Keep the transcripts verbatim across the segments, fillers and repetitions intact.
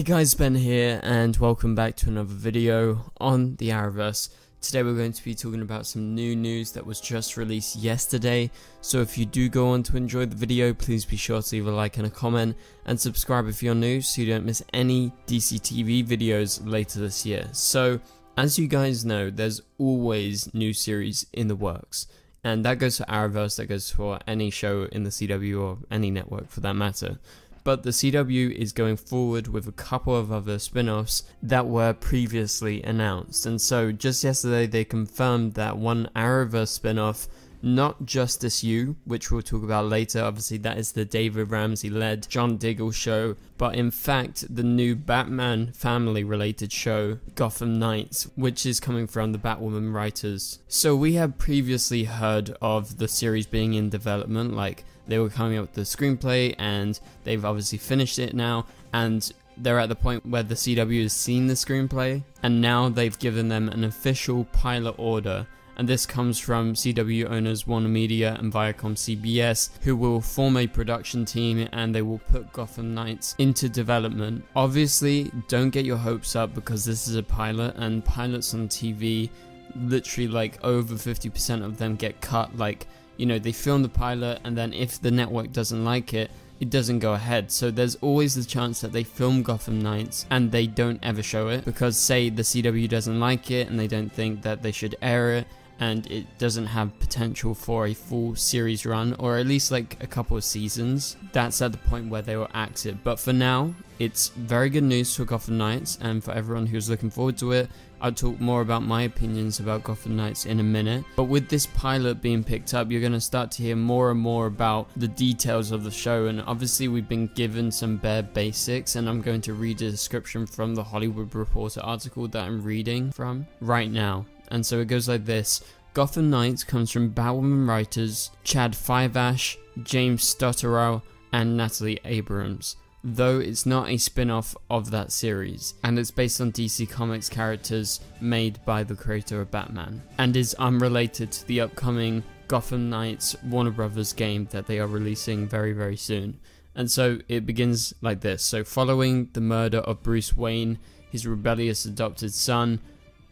Hey guys, Ben here and welcome back to another video on the Arrowverse. Today we're going to be talking about some new news that was just released yesterday, so if you do go on to enjoy the video, please be sure to leave a like and a comment and subscribe if you're new so you don't miss any D C T V videos later this year. So as you guys know, there's always new series in the works, and that goes for Arrowverse, that goes for any show in the C W or any network for that matter. But the C W is going forward with a couple of other spin-offs that were previously announced, and so just yesterday they confirmed that one Arrowverse spin-off, not Justice U, which we'll talk about later, obviously that is the David Ramsey led John Diggle show, but in fact the new Batman family related show, Gotham Knights, which is coming from the Batwoman writers. So we have previously heard of the series being in development, like they were coming up with the screenplay and they've obviously finished it now, and they're at the point where the C W has seen the screenplay and now they've given them an official pilot order. And this comes from C W owners WarnerMedia and ViacomCBS, who will form a production team and they will put Gotham Knights into development. Obviously, don't get your hopes up because this is a pilot, and pilots on T V, literally like over fifty percent of them get cut. Like, you know, they film the pilot and then if the network doesn't like it, it doesn't go ahead. So there's always the chance that they film Gotham Knights and they don't ever show it because, say, the C W doesn't like it and they don't think that they should air it, and it doesn't have potential for a full series run, or at least like a couple of seasons. That's at the point where they will axe it. But for now, it's very good news for Gotham Knights and for everyone who's looking forward to it. I'll talk more about my opinions about Gotham Knights in a minute. But with this pilot being picked up, you're gonna start to hear more and more about the details of the show, and obviously we've been given some bare basics, and I'm going to read a description from the Hollywood Reporter article that I'm reading from right now. And so it goes like this. Gotham Knights comes from Batwoman writers Chad Fyvash, James Stutterow, and Natalie Abrams, though it's not a spin-off of that series, and it's based on D C Comics characters made by the creator of Batman, and is unrelated to the upcoming Gotham Knights Warner Brothers game that they are releasing very, very soon. And so it begins like this. So following the murder of Bruce Wayne, his rebellious adopted son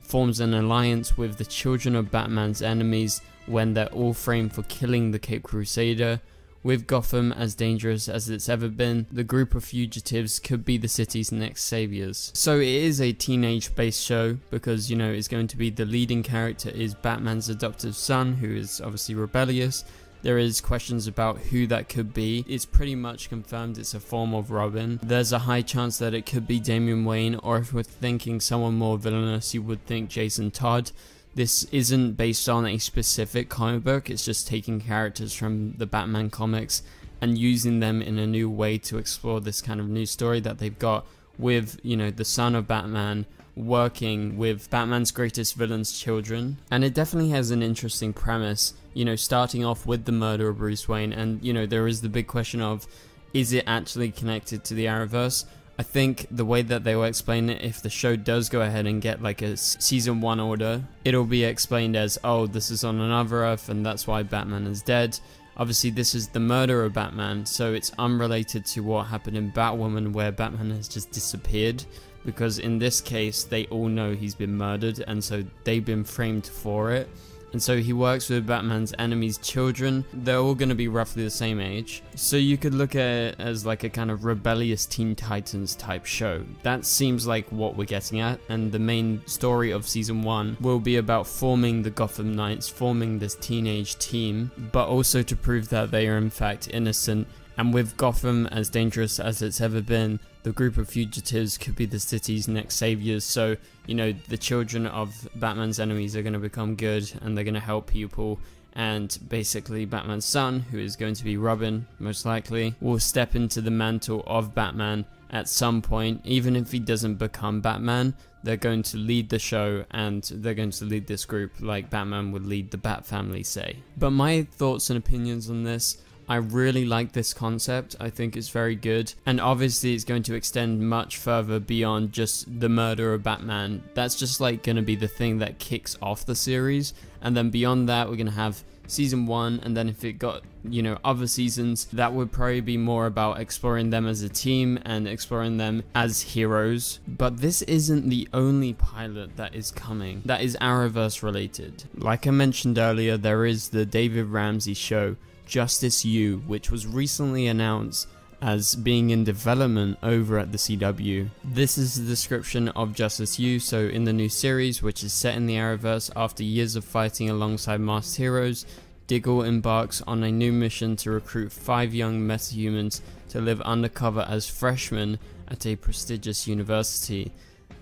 forms an alliance with the children of Batman's enemies when they're all framed for killing the Caped Crusader. With Gotham as dangerous as it's ever been, the group of fugitives could be the city's next saviors. So it is a teenage-based show because, you know, it's going to be the leading character is Batman's adoptive son, who is obviously rebellious. There is questions about who that could be. It's pretty much confirmed it's a form of Robin. There's a high chance that it could be Damian Wayne, or if we're thinking someone more villainous, you would think Jason Todd. This isn't based on a specific comic book, it's just taking characters from the Batman comics and using them in a new way to explore this kind of new story that they've got with, you know, the son of Batman working with Batman's greatest villain's children. And it definitely has an interesting premise, you know, starting off with the murder of Bruce Wayne, and, you know, there is the big question of, is it actually connected to the Arrowverse? I think the way that they will explain it, if the show does go ahead and get like a season one order, it'll be explained as, oh, this is on another Earth and that's why Batman is dead. Obviously this is the murder of Batman, so it's unrelated to what happened in Batwoman where Batman has just disappeared, because in this case they all know he's been murdered and so they've been framed for it. And so he works with Batman's enemies' children. They're all going to be roughly the same age, so you could look at it as like a kind of rebellious Teen Titans type show. That seems like what we're getting at, and the main story of season one will be about forming the Gotham Knights, forming this teenage team, but also to prove that they are in fact innocent. And with Gotham as dangerous as it's ever been, the group of fugitives could be the city's next saviors. So, you know, the children of Batman's enemies are going to become good and they're going to help people. And basically Batman's son, who is going to be Robin, most likely, will step into the mantle of Batman at some point. Even if he doesn't become Batman, they're going to lead the show and they're going to lead this group like Batman would lead the Bat Family, say. But my thoughts and opinions on this: I really like this concept, I think it's very good, and obviously it's going to extend much further beyond just the murder of Batman. That's just like going to be the thing that kicks off the series, and then beyond that we're going to have season one, and then if it got, you know, other seasons, that would probably be more about exploring them as a team and exploring them as heroes. But this isn't the only pilot that is coming that is Arrowverse related. Like I mentioned earlier, there is the David Ramsey show Justice U, which was recently announced as being in development over at the C W. This is the description of Justice U. So in the new series, which is set in the Arrowverse after years of fighting alongside masked heroes, Diggle embarks on a new mission to recruit five young metahumans to live undercover as freshmen at a prestigious university.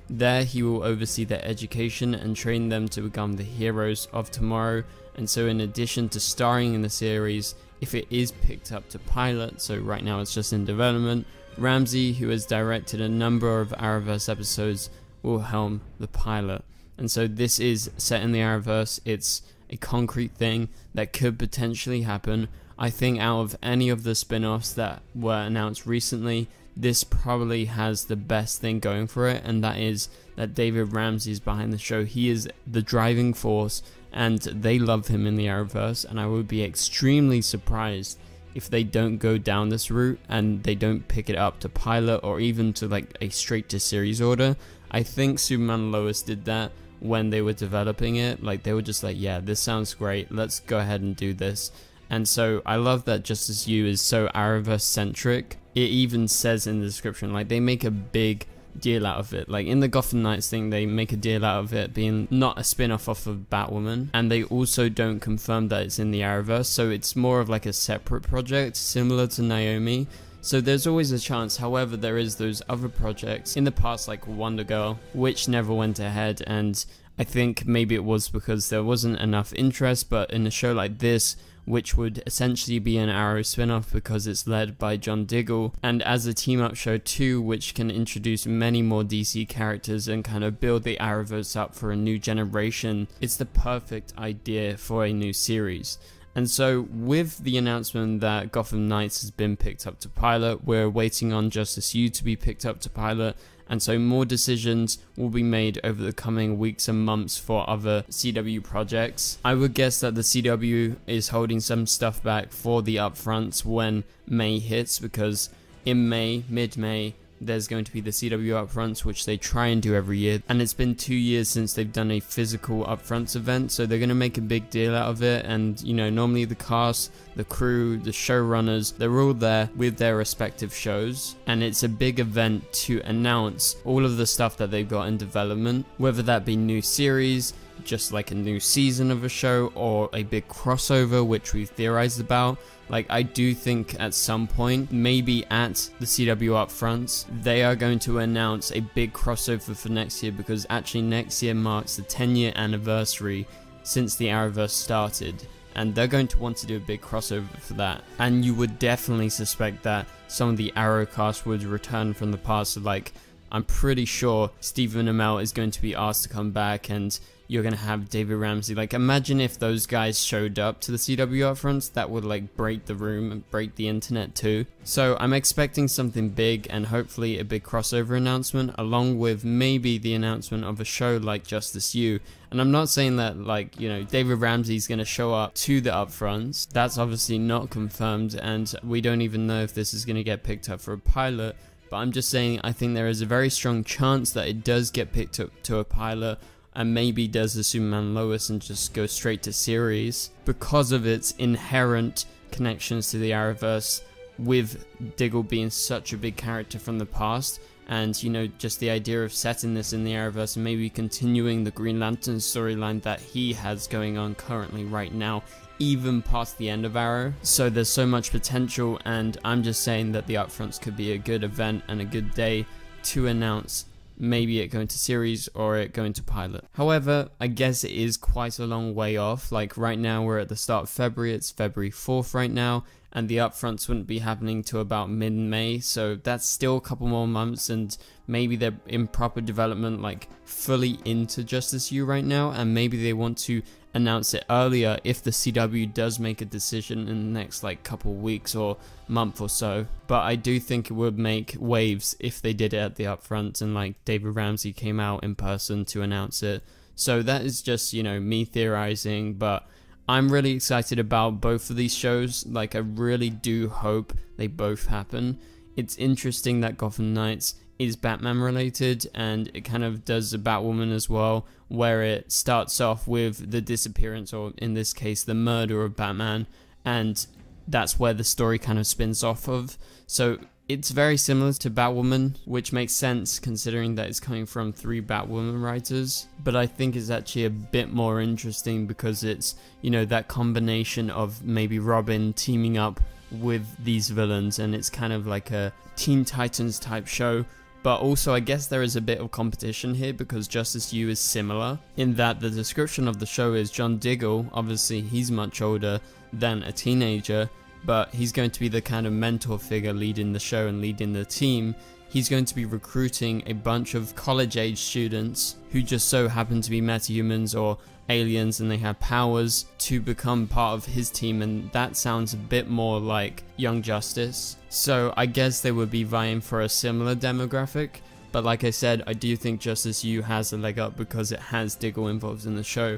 There he will oversee their education and train them to become the heroes of tomorrow. And so in addition to starring in the series, if it is picked up to pilot, so right now it's just in development, Ramsey, who has directed a number of Arrowverse episodes, will helm the pilot. And so this is set in the Arrowverse. It's a concrete thing that could potentially happen. I think out of any of the spin-offs that were announced recently, this probably has the best thing going for it, and that is that David Ramsey is behind the show. He is the driving force, and they love him in the Arrowverse, and I would be extremely surprised if they don't go down this route and they don't pick it up to pilot or even to like a straight to series order. I think Superman and Lois did that when they were developing it. Like, they were just like, yeah, this sounds great, let's go ahead and do this. And so I love that Justice U is so Arrowverse centric. It even says in the description, like, they make a big deal out of it. Like in the Gotham Knights thing, they make a deal out of it being not a spin-off off of Batwoman, and they also don't confirm that it's in the Arrowverse, so it's more of like a separate project similar to Naomi. So there's always a chance. However, there is those other projects in the past, like Wonder Girl, which never went ahead, and I think maybe it was because there wasn't enough interest. But in a show like this, which would essentially be an Arrow spin-off because it's led by John Diggle, and as a team-up show too, which can introduce many more D C characters and kind of build the Arrowverse up for a new generation, it's the perfect idea for a new series. And so with the announcement that Gotham Knights has been picked up to pilot, we're waiting on Justice U to be picked up to pilot, and so more decisions will be made over the coming weeks and months for other C W projects. I would guess that the C W is holding some stuff back for the upfronts when May hits, because in May, mid-May, there's going to be the C W upfronts, which they try and do every year, and it's been two years since they've done a physical upfronts event, so they're going to make a big deal out of it. And you know, normally the cast, the crew, the showrunners, they're all there with their respective shows, and it's a big event to announce all of the stuff that they've got in development, whether that be new series, just like a new season of a show, or a big crossover, which we've theorized about. Like, I do think at some point, maybe at the C W upfronts, they are going to announce a big crossover for next year, because actually next year marks the ten year anniversary since the Arrowverse started, and they're going to want to do a big crossover for that. And you would definitely suspect that some of the Arrow cast would return from the past. Like, I'm pretty sure Stephen Amell is going to be asked to come back, and you're going to have David Ramsey. Like, imagine if those guys showed up to the C W upfronts. That would like break the room and break the internet too. So I'm expecting something big, and hopefully a big crossover announcement, along with maybe the announcement of a show like Justice U. And I'm not saying that, like, you know, David Ramsey's going to show up to the upfronts. That's obviously not confirmed, and we don't even know if this is going to get picked up for a pilot. But I'm just saying, I think there is a very strong chance that it does get picked up to a pilot, and maybe does the Superman Lois and just go straight to series, because of its inherent connections to the Arrowverse, with Diggle being such a big character from the past. And you know, just the idea of setting this in the Arrowverse and maybe continuing the Green Lantern storyline that he has going on currently right now, even past the end of Arrow. So there's so much potential, and I'm just saying that the upfronts could be a good event and a good day to announce maybe it going to series or it going to pilot. However, I guess it is quite a long way off. Like, right now we're at the start of February, it's February fourth right now, and the upfronts wouldn't be happening till about mid-May, so that's still a couple more months, and maybe they're in proper development, like fully into Justice U right now, and maybe they want to announce it earlier if the C W does make a decision in the next like couple weeks or month or so. But I do think it would make waves if they did it at the upfront and like David Ramsey came out in person to announce it. So that is just, you know, me theorizing, but I'm really excited about both of these shows. Like, I really do hope they both happen. It's interesting that Gotham Knights is Batman related, and it kind of does the Batwoman as well, where it starts off with the disappearance, or in this case the murder, of Batman, and that's where the story kind of spins off of. So it's very similar to Batwoman, which makes sense considering that it's coming from three Batwoman writers, but I think it's actually a bit more interesting because it's, you know, that combination of maybe Robin teaming up with these villains, and it's kind of like a Teen Titans type show. But also, I guess there is a bit of competition here because Justice U is similar in that the description of the show is John Diggle. Obviously, he's much older than a teenager, but he's going to be the kind of mentor figure leading the show and leading the team. He's going to be recruiting a bunch of college-age students who just so happen to be metahumans or aliens and they have powers to become part of his team, and that sounds a bit more like Young Justice. So I guess they would be vying for a similar demographic, but like I said, I do think Justice U has a leg up because it has Diggle involved in the show,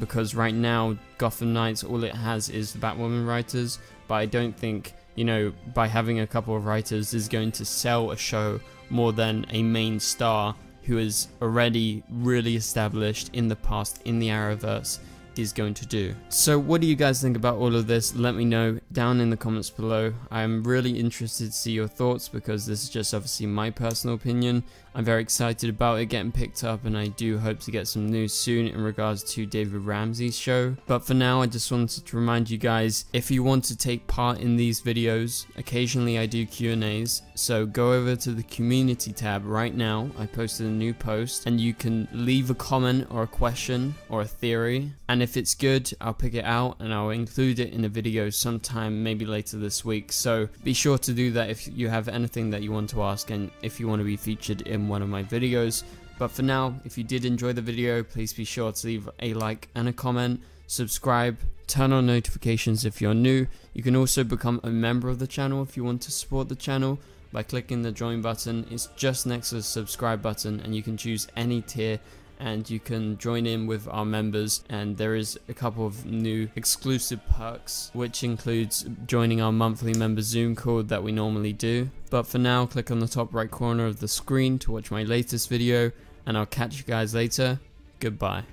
because right now Gotham Knights, all it has is the Batwoman writers, but I don't think, you know, by having a couple of writers is going to sell a show more than a main star who is already really established in the past in the Arrowverse is going to do. So what do you guys think about all of this? Let me know down in the comments below. I'm really interested to see your thoughts because this is just obviously my personal opinion. I'm very excited about it getting picked up, and I do hope to get some news soon in regards to David Ramsey's show. But for now, I just wanted to remind you guys, if you want to take part in these videos, occasionally I do Q and A's, so go over to the community tab right now. I posted a new post and you can leave a comment or a question or a theory, and if If it's good, I'll pick it out and I'll include it in a video sometime, maybe later this week. So be sure to do that if you have anything that you want to ask and if you want to be featured in one of my videos. But for now, if you did enjoy the video, please be sure to leave a like and a comment, subscribe, turn on notifications if you're new. You can also become a member of the channel if you want to support the channel by clicking the join button. It's just next to the subscribe button, and you can choose any tier, and you can join in with our members, and there is a couple of new exclusive perks, which includes joining our monthly member Zoom call that we normally do. But for now, click on the top right corner of the screen to watch my latest video, and I'll catch you guys later. Goodbye.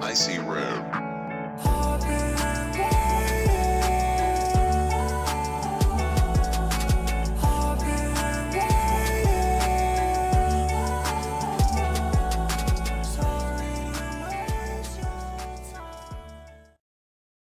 I see red.